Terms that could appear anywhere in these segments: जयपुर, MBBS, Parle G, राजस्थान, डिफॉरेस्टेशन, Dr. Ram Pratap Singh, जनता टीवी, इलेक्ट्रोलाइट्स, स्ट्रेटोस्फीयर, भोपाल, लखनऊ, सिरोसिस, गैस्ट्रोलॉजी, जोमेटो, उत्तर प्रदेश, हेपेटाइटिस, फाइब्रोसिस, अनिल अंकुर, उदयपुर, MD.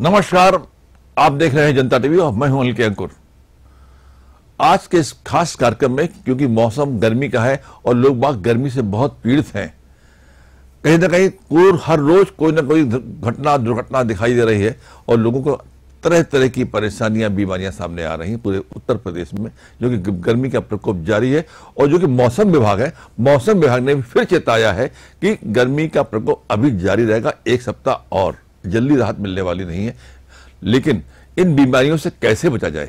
नमस्कार, आप देख रहे हैं जनता टीवी और मैं हूं अनिल अंकुर। आज के इस खास कार्यक्रम में, क्योंकि मौसम गर्मी का है और लोग बाग गर्मी से बहुत पीड़ित हैं, कहीं ना कहीं हर रोज कोई ना कोई घटना दुर्घटना दिखाई दे रही है और लोगों को तरह तरह की परेशानियां बीमारियां सामने आ रही हैं पूरे उत्तर प्रदेश में, जो कि गर्मी का प्रकोप जारी है। और जो कि मौसम विभाग है, मौसम विभाग ने फिर चेताया है कि गर्मी का प्रकोप अभी जारी रहेगा एक सप्ताह और, जल्दी राहत मिलने वाली नहीं है। लेकिन इन बीमारियों से कैसे बचा जाए,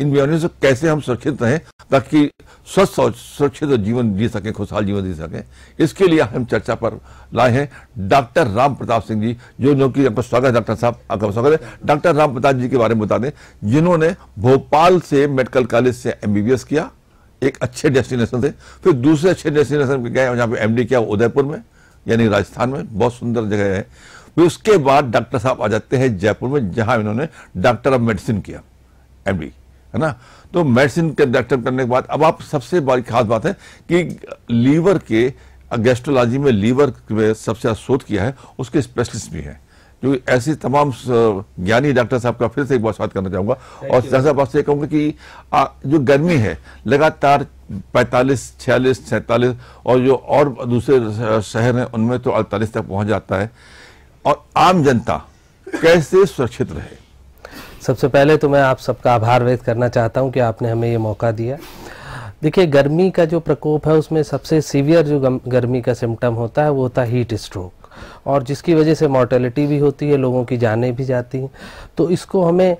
इन बीमारियों से कैसे हम सुरक्षित रहें ताकि स्वस्थ और सुरक्षित जीवन जी सकें, खुशहाल जीवन जी सकें, इसके लिए हम चर्चा पर लाए हैं डॉक्टर राम प्रताप सिंह जी, जो कि आपका स्वागत है। डॉक्टर साहब आपका स्वागत है। डॉक्टर राम प्रताप जी के बारे में बता दें, जिन्होंने भोपाल से मेडिकल कॉलेज से MBBS किया, एक अच्छे डेस्टिनेशन से, फिर दूसरे अच्छे डेस्टिनेशन पर गए जहाँ पे MD किया, उदयपुर में, यानी राजस्थान में, बहुत सुंदर जगह है। फिर उसके बाद डॉक्टर साहब आ जाते हैं जयपुर में, जहां इन्होंने डॉक्टर ऑफ मेडिसिन किया, MD, है ना। तो मेडिसिन के डॉक्टर करने के बाद अब आप सबसे बड़ी खास बात है कि लीवर के गैस्ट्रोलॉजी में, लीवर में सबसे शोध किया है, उसके स्पेशलिस्ट भी हैं, जो ऐसे तमाम ज्ञानी डॉक्टर साहब का फिर से एक बार स्वागत करना चाहूँगा। और डॉक्टर साहब आपसे कहूँगा कि जो गर्मी है लगातार 45, 46, 47 और जो और दूसरे शहर हैं उनमें तो 48 तक पहुँच जाता है, और आम जनता कैसे सुरक्षित रहे। सबसे पहले तो मैं आप सबका आभार व्यक्त करना चाहता हूं कि आपने हमें ये मौका दिया। देखिए, गर्मी का जो प्रकोप है उसमें सबसे सीवियर जो गर्मी का सिम्टम होता है वो होता है हीट स्ट्रोक, और जिसकी वजह से मॉर्टेलिटी भी होती है, लोगों की जानें भी जाती हैं। तो इसको हमें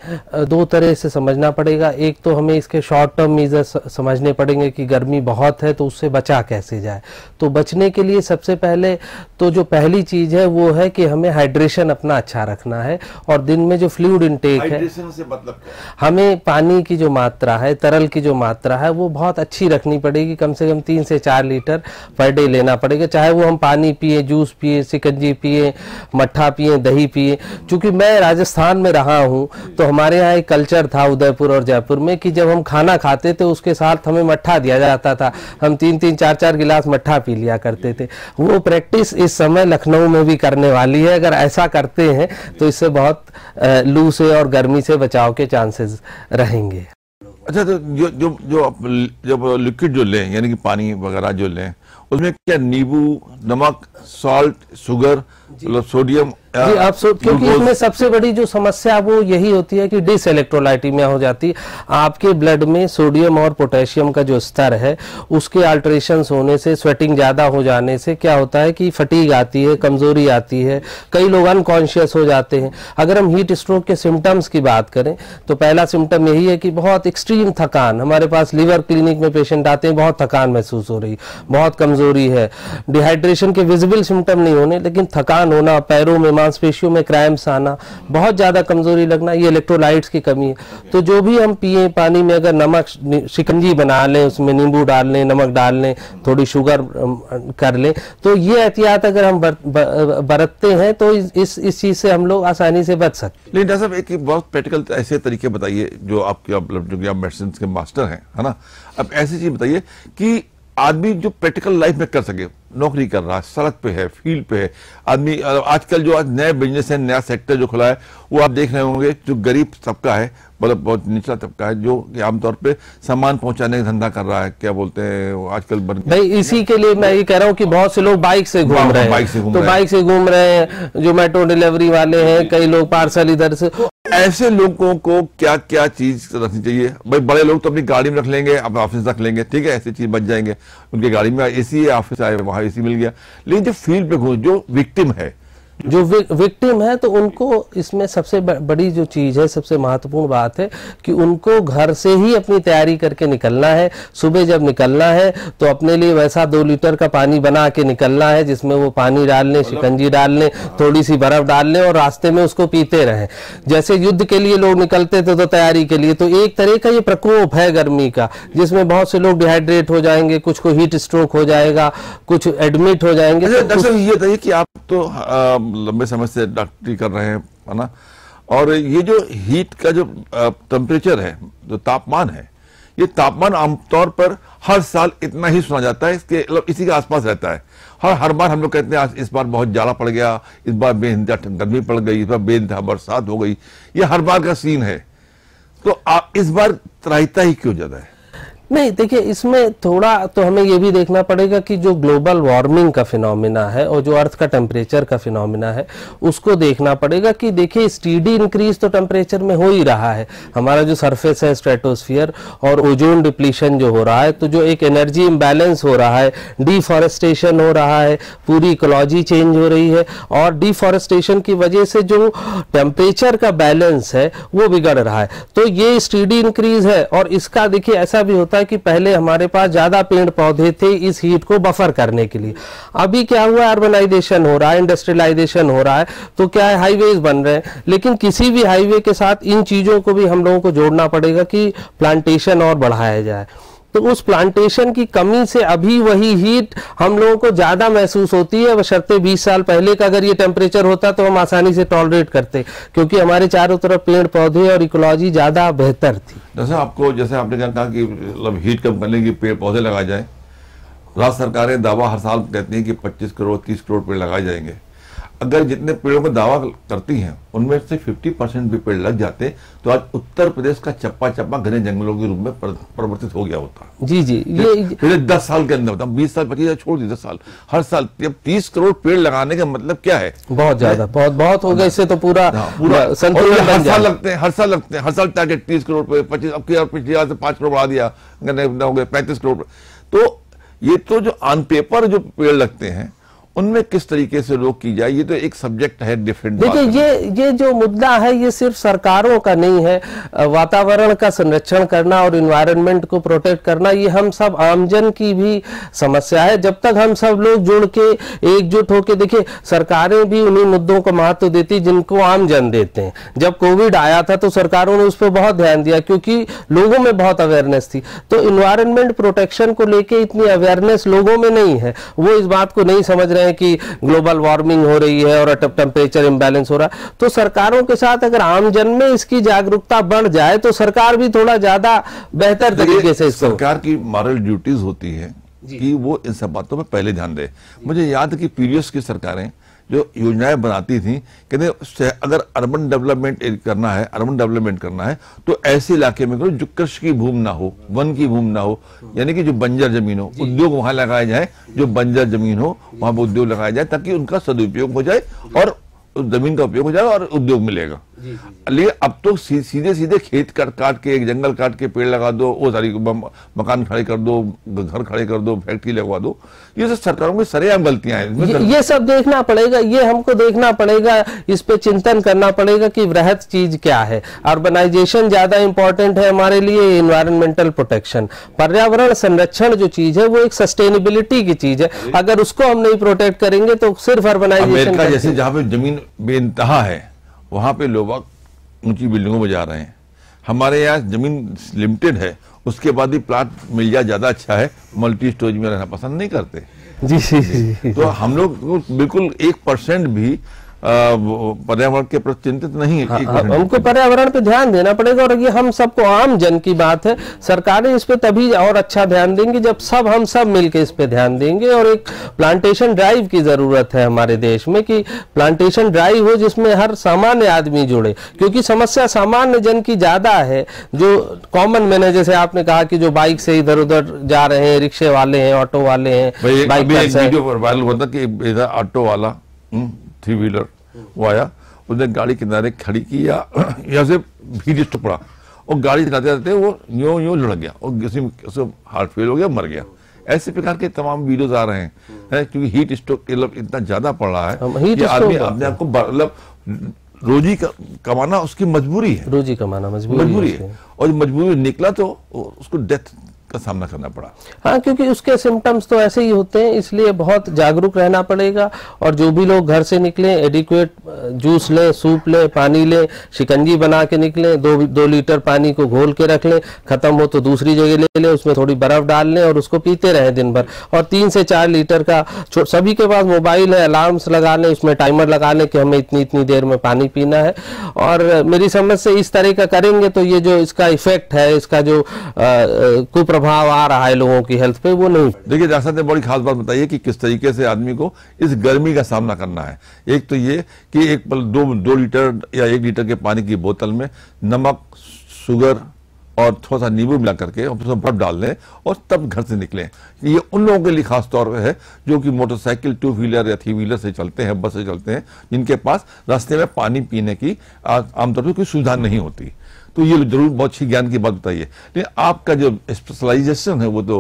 दो तरह से समझना पड़ेगा। एक तो हमें इसके शॉर्ट टर्म मेजर्स समझने पड़ेंगे कि गर्मी बहुत है तो उससे बचा कैसे जाए। तो बचने के लिए सबसे पहले तो जो पहली चीज़ है वो है कि हमें हाइड्रेशन अपना अच्छा रखना है, और दिन में जो फ्लूइड इनटेक है, हाइड्रेशन से मतलब हमें पानी की जो मात्रा है, तरल की जो मात्रा है वो बहुत अच्छी रखनी पड़ेगी। कम से कम 3 से 4 लीटर पर डे लेना पड़ेगा, चाहे वो हम पानी पिए, जूस पिए, शिकंजी पिए, मट्ठा पिए, दही पिए। चूंकि मैं राजस्थान में रहा हूँ तो हमारे यहाँ एक कल्चर था उदयपुर और जयपुर में कि जब हम खाना खाते थे उसके साथ हमें मट्ठा दिया जाता था, हम 3-3, 4-4 गिलास मट्ठा पी लिया करते थे। वो प्रैक्टिस इस समय लखनऊ में भी करने वाली है। अगर ऐसा करते हैं तो इससे बहुत लू से और गर्मी से बचाव के चांसेस रहेंगे। अच्छा, तो जो लिक्विड जो लें, यानी कि पानी वगैरह जो लें, उसमें क्या नींबू, नमक, सॉल्ट, शुगर, मतलब सोडियम? जी, आप क्योंकि इसमें सबसे बड़ी जो समस्या वो यही होती है कि डिस इलेक्ट्रोलाइटीमिया हो जाती है। आपके ब्लड में सोडियम और पोटेशियम का जो स्तर है उसके अल्टरेशंस होने से, स्वेटिंग ज़्यादा हो जाने से क्या होता है कि फटीग आती है, कमज़ोरी आती है, कई लोग अनकॉन्शियस हो जाते हैं। अगर हम हीट स्ट्रोक के सिम्टम्स की बात करें तो पहला सिम्टम यही है कि बहुत एक्सट्रीम थकान। हमारे पास लीवर क्लिनिक में पेशेंट आते हैं, बहुत थकान महसूस हो रही, बहुत कमज़ोरी है। डिहाइड्रेशन के विजिबल सिम्टम नहीं होने, लेकिन थकान होना, पैरों में, मांसपेशियों में क्रैम्प्स आना, बहुत ज़्यादा कमजोरी लगना, ये इलेक्ट्रोलाइट्स की कमी है। तो जो भी हम पिए पानी में, अगर नमक शिकंजी बना लें, उसमें नींबू डाल लें, नमक डाल लें, थोड़ी शुगर कर लें, तो ये एहतियात अगर हम बरतते हैं तो इस चीज़ से हम लोग आसानी से बच सकते हैं। लेकिन डॉक्टर साहब, एक बहुत प्रैक्टिकल ऐसे तरीके बताइए, जो आपके आप मेडिसिन के मास्टर हैं, है ना। अब ऐसी चीज़ बताइए कि आदमी जो प्रैक्टिकल लाइफ में कर सके। नौकरी कर रहा है, सड़क पे है, फील्ड पे है आदमी। आजकल जो आज नए बिजनेस है, नया सेक्टर जो खुला है, वो आप देख रहे होंगे, जो गरीब तबका है, मतलब बहुत निचला तबका है, जो आमतौर पे सामान पहुंचाने का धंधा कर रहा है, क्या बोलते हैं आजकल भाई, इसी के लिए मैं ये कह रहा हूँ कि बहुत से लोग बाइक से घूम रहे हैं, बाइक से घूम रहे हैं, जोमेटो डिलीवरी वाले हैं, कई लोग पार्सल इधर से। ऐसे लोगों को क्या क्या चीज रखनी चाहिए? भाई, बड़े लोग तो अपनी गाड़ी में रख लेंगे, अपने ऑफिस रख लेंगे, ठीक है, ऐसी चीज बच जाएंगे, उनके गाड़ी में एसी, ऑफिस आए वहां एसी मिल गया। लेकिन जो फील्ड पे घूम, जो विक्टिम है, तो उनको इसमें सबसे बड़ी जो चीज़ है, सबसे महत्वपूर्ण बात है कि उनको घर से ही अपनी तैयारी करके निकलना है। सुबह जब निकलना है तो अपने लिए वैसा 2 लीटर का पानी बना के निकलना है, जिसमें वो पानी डाल लें, शिकंजी डाल लें, थोड़ी सी बर्फ डाल लें, और रास्ते में उसको पीते रहें। जैसे युद्ध के लिए लोग निकलते थे तो तैयारी के लिए, तो एक तरह का ये प्रकोप है गर्मी का, जिसमें बहुत से लोग डिहाइड्रेट हो जाएंगे, कुछ को हीट स्ट्रोक हो जाएगा, कुछ एडमिट हो जाएंगे। ये बताइए कि आप तो लंबे समय से डॉक्टरी कर रहे हैं, है ना, और ये जो हीट का जो टेम्परेचर है, जो तापमान है, ये तापमान आमतौर पर हर साल इतना ही सुना जाता है, इसके इसी के आसपास रहता है। हर बार हम लोग कहते हैं इस बार बहुत जाड़ा पड़ गया, इस बार बेइंतहा गर्मी पड़ गई, इस बार बेइंतहा बरसात हो गई, ये हर बार का सीन है। तो आप इस बार त्राहिता ही क्यों ज्यादा है? नहीं देखिए, इसमें थोड़ा तो हमें ये भी देखना पड़ेगा कि जो ग्लोबल वार्मिंग का फिनोमिना है और जो अर्थ का टेम्परेचर का फिनोमिना है उसको देखना पड़ेगा कि देखिए स्टीडी इंक्रीज तो टेम्परेचर में हो ही रहा है, हमारा जो सरफेस है स्ट्रेटोस्फीयर और ओजोन डिप्लीशन जो हो रहा है, तो जो एक एनर्जी इम्बैलेंस हो रहा है, डिफॉरेस्टेशन हो रहा है, पूरी इकोलॉजी चेंज हो रही है और डिफॉरेस्टेशन की वजह से जो टेम्परेचर का बैलेंस है वो बिगड़ रहा है। तो ये स्टीडी इंक्रीज है और इसका देखिए ऐसा भी होता कि पहले हमारे पास ज्यादा पेड़ पौधे थे इस हीट को बफर करने के लिए। अभी क्या हुआ, अर्बनाइजेशन हो रहा है, इंडस्ट्रियलाइजेशन हो रहा है, तो क्या है हाईवेज बन रहे हैं, लेकिन किसी भी हाईवे के साथ इन चीजों को भी हम लोगों को जोड़ना पड़ेगा कि प्लांटेशन और बढ़ाया जाए। तो उस प्लांटेशन की कमी से अभी वही हीट हम लोगों को ज्यादा महसूस होती है, बशर्ते 20 साल पहले का अगर ये टेम्परेचर होता तो हम आसानी से टॉलरेट करते, क्योंकि हमारे चारों तरफ पेड़ पौधे और इकोलॉजी ज्यादा बेहतर थी। जैसे आपको जैसे आपने कहा कि मतलब हीट कम करने के पेड़ पौधे लगाए जाए, राज्य सरकारें दावा हर साल कहती हैं कि 25 करोड़ 30 करोड़ पेड़ लगाए जाएंगे, अगर जितने पेड़ों में दावा करती हैं उनमें से 50% भी पेड़ लग जाते तो आज उत्तर प्रदेश का चप्पा घने जंगलों के रूप में परिवर्तित हो गया होता। जी जी, ये 10 साल के अंदर, 20 साल 25 साल छोड़ दी, 10 साल हर साल 30 करोड़ पेड़ लगाने का मतलब क्या है? बहुत ज्यादा, बहुत बहुत हो गया, इससे तो पूरा संतुलन बन जाए। हर साल टारगेट 30 करोड़ पेड़, 25 अब पिछले साल से 5 करोड़ बढ़ा दिया, हो गए 35 करोड़। तो ये तो जो ऑन पेपर जो पेड़ लगते हैं उनमें किस तरीके से रोक की जाए, ये तो एक सब्जेक्ट है डिफरेंट। देखिए ये जो मुद्दा है ये सिर्फ सरकारों का नहीं है, वातावरण का संरक्षण करना और इन्वायरमेंट को प्रोटेक्ट करना ये हम सब आमजन की भी समस्या है। जब तक हम सब लोग जुड़ के एकजुट होके, देखिए सरकारें भी उन्हीं मुद्दों को महत्व देती जिनको आमजन देते हैं। जब कोविड आया था तो सरकारों ने उस पर बहुत ध्यान दिया क्योंकि लोगों में बहुत अवेयरनेस थी, तो इन्वायरमेंट प्रोटेक्शन को लेके इतनी अवेयरनेस लोगों में नहीं है, वो इस बात को नहीं समझ रहे कि ग्लोबल वार्मिंग हो रही है और टेम्परेचर इंबैलेंस हो रहा है। तो सरकारों के साथ अगर आमजन में इसकी जागरूकता बढ़ जाए तो सरकार भी थोड़ा ज्यादा बेहतर तरीके से, सरकार की मॉरल ड्यूटीज होती है कि वो इन सब बातों में पहले ध्यान दे। मुझे याद है कि पीरियड्स की सरकारें जो योजनाएं बनाती थी, कहते अगर अर्बन डेवलपमेंट करना है तो ऐसे इलाके में करो जो कृषि की भूमि ना हो, वन की भूमि ना हो, यानी कि जो बंजर जमीन हो, उद्योग वहां लगाए जाए, जो बंजर जमीन हो वहां पर उद्योग लगाए जाए ताकि उनका सदुपयोग हो जाए और उस जमीन का उपयोग हो जाए और उद्योग मिलेगा। लेकिन अब तो सीधे खेत काट के, जंगल काट के पेड़ लगा दो, वो सारी मकान खड़े कर दो, घर खड़े कर दो, फैक्ट्री लगवा दो, ये सब सरकारों की सरेआम गलतियां हैं। ये सब देखना पड़ेगा, ये हमको देखना पड़ेगा, इस पे चिंतन करना पड़ेगा कि वृहत चीज क्या है। अर्बनाइजेशन ज्यादा इंपॉर्टेंट है हमारे लिए, इन्वायरमेंटल प्रोटेक्शन, पर्यावरण संरक्षण जो चीज है वो एक सस्टेनेबिलिटी की चीज है, अगर उसको हम नहीं प्रोटेक्ट करेंगे तो सिर्फ अर्बनाइजेशन। जैसे जहाँ पे जमीन बेइंतहा है वहाँ पे लोग ऊंची बिल्डिंगों में जा रहे हैं, हमारे यहाँ जमीन लिमिटेड है, उसके बाद ही प्लाट मिल जाए ज़्यादा अच्छा है, मल्टी स्टोरेज में रहना पसंद नहीं करते। जी। तो हम लोग बिल्कुल 1% भी पर्यावरण के प्रति चिंतित नहीं है। उनको पर्यावरण पे ध्यान देना पड़ेगा और ये हम सबको, आम जन की बात है, सरकारें इस पे तभी और अच्छा ध्यान देंगी जब सब हम सब मिलके इस पे ध्यान देंगे। और एक प्लांटेशन ड्राइव की जरूरत है हमारे देश में कि प्लांटेशन ड्राइव हो जिसमें हर सामान्य आदमी जुड़े, क्योंकि समस्या सामान्य जन की ज्यादा है। जो कॉमन मैन है, जैसे आपने कहा कि जो बाइक से इधर उधर जा रहे हैं, रिक्शे वाले हैं, ऑटो वाले हैं, बाइक ऑटो वाला 3 व्हीलर वो आया, उसने गाड़ी किनारे खड़ी की या से भीड़ टुकड़ा और गाड़ी चलाते जाते वो यूं लुढ़क गया और किसी हार्ट फेल हो गया, मर गया। ऐसे प्रकार के तमाम वीडियोज आ रहे हैं क्योंकि हीट स्ट्रोक इतना ज्यादा पड़ रहा है कि आदमी अपने आप को मतलब रोजी कमाना उसकी मजबूरी है, और मजबूरी निकला तो उसको डेथ का सामना करना पड़ा। हाँ, क्योंकि उसके सिम्टम्स तो ऐसे ही होते हैं, इसलिए बहुत जागरूक रहना पड़ेगा। और जो भी लोग घर से निकलें, एडिक्वेट जूस लें, सूप लें, पानी लें, शिकंजी बना के निकलें, 2 लीटर पानी को घोल के रख लें, खत्म हो तो दूसरी जगह ले लें, उसमें थोड़ी बर्फ डाल लें और उसको पीते रहें दिन भर। और 3 से 4 लीटर का, सभी के पास मोबाइल है, अलार्म्स लगा लें, उसमें टाइमर लगा लें कि हमें इतनी इतनी देर में पानी पीना है। और मेरी समझ से इस तरह का करेंगे तो ये जो इसका इफेक्ट है, इसका जो कुप्रभाव आ रहा है लोगों की हेल्थ पे, वो नहीं। देखिए डॉक्टर साहब ने बड़ी खास बात बताई है कि किस तरीके से आदमी को इस गर्मी का सामना करना है। एक तो ये कि 2 लीटर या 1 लीटर के पानी की बोतल में नमक, शुगर और थोड़ा सा नींबू मिला करके उसमें बर्फ डाल लें और तब घर से निकलें। ये उन लोगों के लिए खास तौर पर है जो कि मोटरसाइकिल, 2 व्हीलर या 3 व्हीलर से चलते हैं, बस से चलते हैं, जिनके पास रास्ते में पानी पीने की आमतौर पर कोई सुविधा नहीं होती। तो ये जरूर बहुत अच्छी ज्ञान की बात बताइए। लेकिन आपका जो स्पेशलाइजेशन है वो तो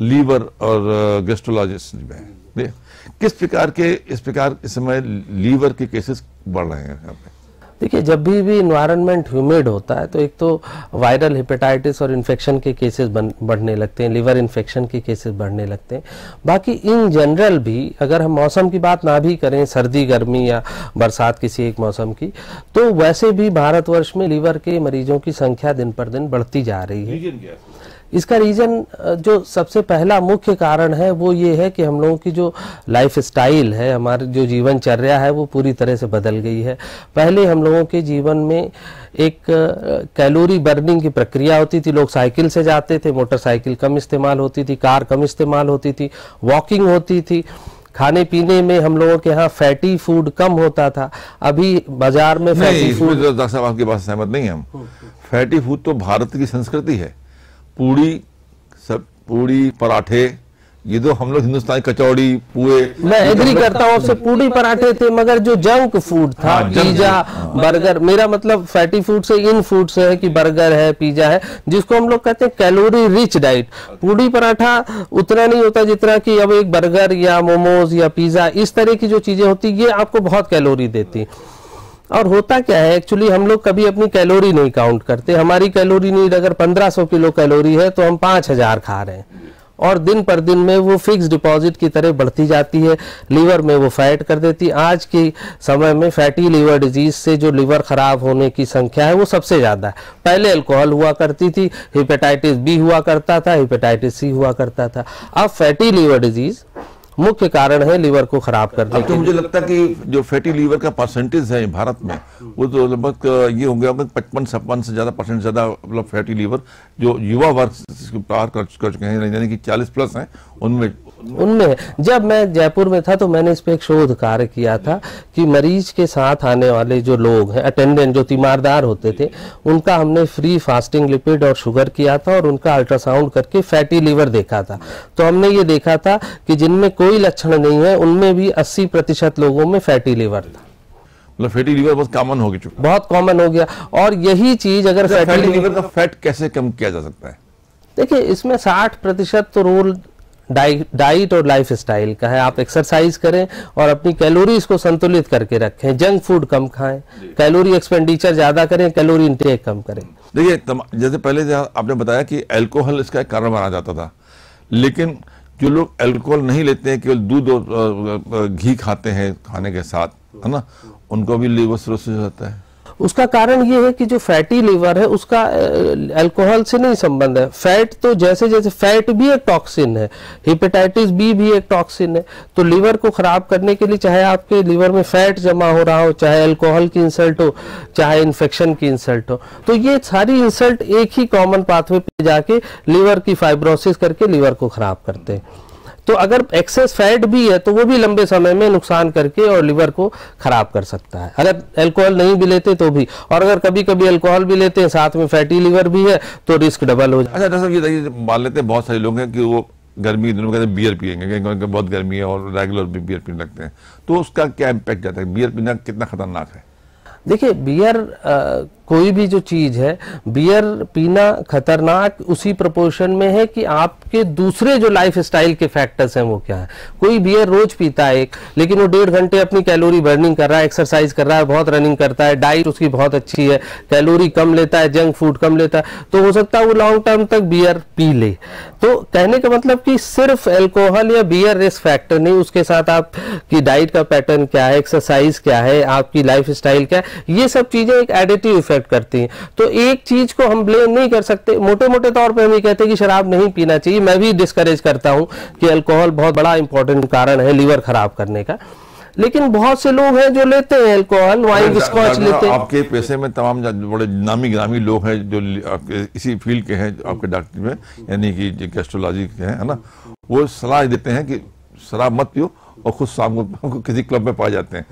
लीवर और गैस्ट्रोलॉजिस्ट में है। किस प्रकार इस समय लीवर के केसेस बढ़ रहे हैं यहाँ पे? देखिए, जब भी इन्वायरमेंट ह्यूमिड होता है तो एक तो वायरल हेपेटाइटिस और इन्फेक्शन के केसेस बढ़ने लगते हैं, लीवर इन्फेक्शन के केसेस बढ़ने लगते हैं। बाकी इन जनरल भी, अगर हम मौसम की बात ना भी करें, सर्दी, गर्मी या बरसात किसी एक मौसम की, तो वैसे भी भारतवर्ष में लीवर के मरीजों की संख्या दिन पर दिन बढ़ती जा रही है। इसका रीज़न जो सबसे पहला मुख्य कारण है वो ये है कि हम लोगों की जो लाइफस्टाइल है, हमारी जो जीवनचर्या है, वो पूरी तरह से बदल गई है। पहले हम लोगों के जीवन में एक कैलोरी बर्निंग की प्रक्रिया होती थी। लोग साइकिल से जाते थे, मोटरसाइकिल कम इस्तेमाल होती थी, कार कम इस्तेमाल होती थी, वॉकिंग होती थी। खाने पीने में हम लोगों के यहाँ फैटी फूड कम होता था। अभी बाजार में फैटी फूड, डॉक्टर साहब आपकी बात सहमत नहीं है हम। फैटी फूड तो भारत की संस्कृति है। पूड़ी, पराठे, ये तो हम लोग हिंदुस्तानी, कचौड़ी, पुए, मैं एग्री करता हूँ आपसे, पूड़ी पराठे थे। मगर जो जंक फूड था, पिज्जा, बर्गर, मेरा मतलब फैटी फूड से इन फूड से है कि बर्गर है, पिज्जा है, जिसको हम लोग कहते हैं कैलोरी रिच डाइट। पूड़ी पराठा उतना नहीं होता जितना कि अब एक बर्गर या मोमोज या पिज्जा, इस तरह की जो चीजें होती, ये आपको बहुत कैलोरी देती। और होता क्या है एक्चुअली, हम लोग कभी अपनी कैलोरी नहीं काउंट करते। हमारी कैलोरी नीड अगर 1500 किलो कैलोरी है तो हम 5000 खा रहे हैं, और दिन पर दिन में वो फिक्स डिपॉजिट की तरह बढ़ती जाती है, लीवर में वो फैट कर देती। आज के समय में फैटी लीवर डिजीज से जो लीवर खराब होने की संख्या है वो सबसे ज़्यादा है। पहले अल्कोहल हुआ करती थी, हेपेटाइटिस बी हुआ करता था, हेपेटाइटिस सी हुआ करता था। अब फैटी लीवर डिजीज मुख्य कारण है लीवर को खराब करने के। तो मुझे लगता है कि जो फैटी लीवर का परसेंटेज है भारत में, वो तो लगभग ये हो गया 55-56 से ज़्यादा परसेंट ज़्यादा मतलब फैटी लीवर जो युवा वर्ग पार कर चुके हैं, यानी कि 40+ हैं उनमें है। जब मैं जयपुर में था तो मैंने इस पर एक शोध कार्य किया था कि मरीज के साथ आने वाले जो लोग हैं, अटेंडेंट जो तीमारदार होते थे, उनका हमने फ्री फास्टिंग लिपिड और शुगर किया था और उनका अल्ट्रासाउंड करके फैटी लीवर देखा था। तो हमने ये देखा था कि जिनमें कोई लक्षण नहीं है उनमें भी 80% लोगों में फैटी लीवर था। मतलब फैटी लीवर बहुत कॉमन हो गया, बहुत कॉमन हो गया। और यही चीज अगर फैटी लीवर का फैट कैसे कम किया जा सकता है? देखिए, इसमें 60% तो रोल डाइट और लाइफस्टाइल का है। आप एक्सरसाइज करें और अपनी कैलोरीज को संतुलित करके रखें, जंक फूड कम खाएं, कैलोरी एक्सपेंडिचर ज्यादा करें, कैलोरी इंटेक कम करें। देखिए, जैसे पहले आपने बताया कि अल्कोहल इसका कारण माना जाता था, लेकिन जो लोग अल्कोहल नहीं लेते हैं, केवल दूध और घी खाते हैं खाने के साथ, है ना, उनको भी लीवर सिरोसिस होता है। उसका कारण ये है कि जो फैटी लीवर है उसका अल्कोहल से नहीं संबंध है। फैट तो जैसे जैसे, फैट भी एक टॉक्सिन है, हेपेटाइटिस बी भी एक टॉक्सिन है। तो लीवर को खराब करने के लिए चाहे आपके लीवर में फैट जमा हो रहा हो, चाहे अल्कोहल की इंसल्ट हो, चाहे इन्फेक्शन की इंसल्ट हो, तो ये सारी इंसल्ट एक ही कॉमन पाथवे पे जाके लीवर की फाइब्रोसिस करके लीवर को खराब करते हैं। तो अगर एक्सेस फैट भी है तो वो भी लंबे समय में नुकसान करके और लीवर को खराब कर सकता है। अगर अल्कोहल नहीं भी लेते तो भी, और अगर कभी कभी अल्कोहल भी लेते हैं साथ में फैटी लीवर भी है तो रिस्क डबल हो जाए। अच्छा डॉक्टर साहब, ये मान लेते हैं बहुत सारे लोग हैं कि वो गर्मी के दिनों में कहते हैं बियर पियेंगे, बहुत गर्मी है और रेगुलर भी बियर पीने लगते हैं, तो उसका क्या इम्पैक्ट जाता है? बियर पीना कितना खतरनाक है? देखिए, बियर कोई भी जो चीज है, बियर पीना खतरनाक उसी प्रोपोर्शन में है कि आपके दूसरे जो लाइफस्टाइल के फैक्टर्स हैं वो क्या है। कोई बियर रोज पीता है एक, लेकिन वो 1.5 घंटे अपनी कैलोरी बर्निंग कर रहा है, एक्सरसाइज कर रहा है, बहुत रनिंग करता है, डाइट उसकी बहुत अच्छी है, कैलोरी कम लेता है, जंक फूड कम लेता है, तो हो सकता है वो लॉन्ग टर्म तक बियर पी ले। तो कहने का मतलब कि सिर्फ एल्कोहल या बियर रिस्क फैक्टर नहीं, उसके साथ आपकी डाइट का पैटर्न क्या है, एक्सरसाइज क्या है, आपकी लाइफस्टाइल क्या है, ये सब चीजें एक एडिटिव इफेक्ट करती हैं। तो एक चीज को हम ब्लेम नहीं कर सकते। मोटे मोटे तौर पे हम ये कहते हैं कि शराब नहीं पीना चाहिए, मैं भी डिस्करेज करता हूं कि अल्कोहल बहुत बड़ा इंपॉर्टेंट कारण है लीवर खराब करने का, लेकिन बहुत से लोग हैं जो लेते हैं अल्कोहल, वाइन, स्कॉच लेते हैं। आपके पैसे में तमाम बड़े नामी ग्रामी लोग हैं जो इसी फील्ड के हैं, आपके डॉक्टर में यानी कि गैस्ट्रोलॉजी के हैं, है ना, वो सलाह देते हैं कि शराब मत पियो और खुद शाम को किसी क्लब में पाए जाते हैं।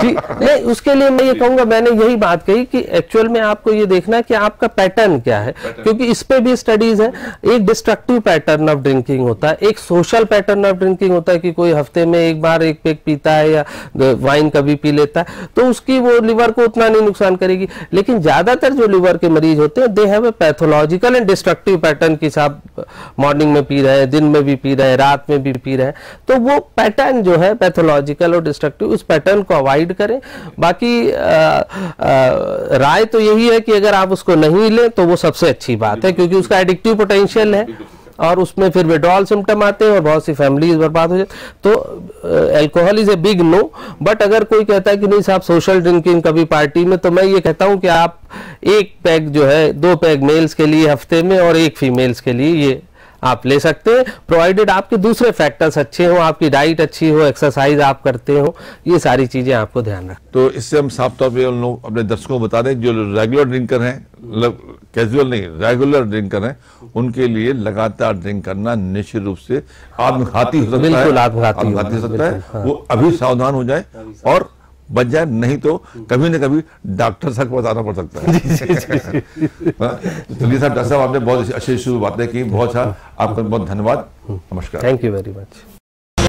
जी नहीं, उसके लिए मैं ये कहूंगा, मैंने यही बात कही कि एक्चुअल में आपको ये देखना है कि आपका पैटर्न क्या है, क्योंकि इस पे भी स्टडीज हैं। एक डिस्ट्रक्टिव पैटर्न ऑफ ड्रिंकिंग होता है, एक सोशल पैटर्न ऑफ ड्रिंकिंग होता है कि कोई हफ्ते में एक बार एक पेग पीता है या वाइन कभी पी लेता है, तो उसकी वो लिवर को उतना नहीं नुकसान करेगी। लेकिन ज्यादातर जो लिवर के मरीज होते हैं, they have a pathological and destructive pattern की साहब मॉर्निंग में पी रहे हैं, दिन में भी पी रहे हैं, रात में भी पी रहे हैं, तो वो पैटर्न जो है पैथोलॉजिकल और डिस्ट्रक्टिव, उस पैटर्न को अवॉइड करें। बाकी राय तो यही है कि अगर आप उसको नहीं लें तो वो सबसे अच्छी बात है, क्योंकि उसका एडिक्टिव पोटेंशियल है और उसमें फिर विड्रॉल सिम्टम आते हैं और बहुत सी फैमिलीज बर्बाद हो जाती। तो alcohol is a big no. But अगर कोई कहता है कि नहीं साहब सोशल ड्रिंकिंग कभी पार्टी में, तो मैं ये कहता हूं कि आप एक पैग जो है, 2 पैग मेल्स के लिए हफ्ते में और 1 फीमेल्स के लिए ये आप ले सकते हैं, प्रोवाइडेड आपके दूसरे फैक्टर्स अच्छे हो, आपकी डाइट अच्छी हो, एक्सरसाइज आप करते हो, ये सारी चीजें आपको ध्यान रखना। तो इससे हम साफ तौर पे उन लोग अपने दर्शकों को बता दें जो रेगुलर ड्रिंकर हैं, कैजुअल नहीं रेगुलर ड्रिंकर हैं, उनके लिए लगातार ड्रिंक करना निश्चित रूप से आत्मघाती हो सकता है, आत्मघाती हो सकता है। वो अभी सावधान हो जाए और बच जाए, नहीं तो कभी ना कभी डॉक्टर साहब को बताना पड़ सकता है। चलिए साहब, डॉक्टर साहब आपने बहुत अच्छी बातें की, बहुत अच्छा, आपका बहुत धन्यवाद, नमस्कार, थैंक यू वेरी मच।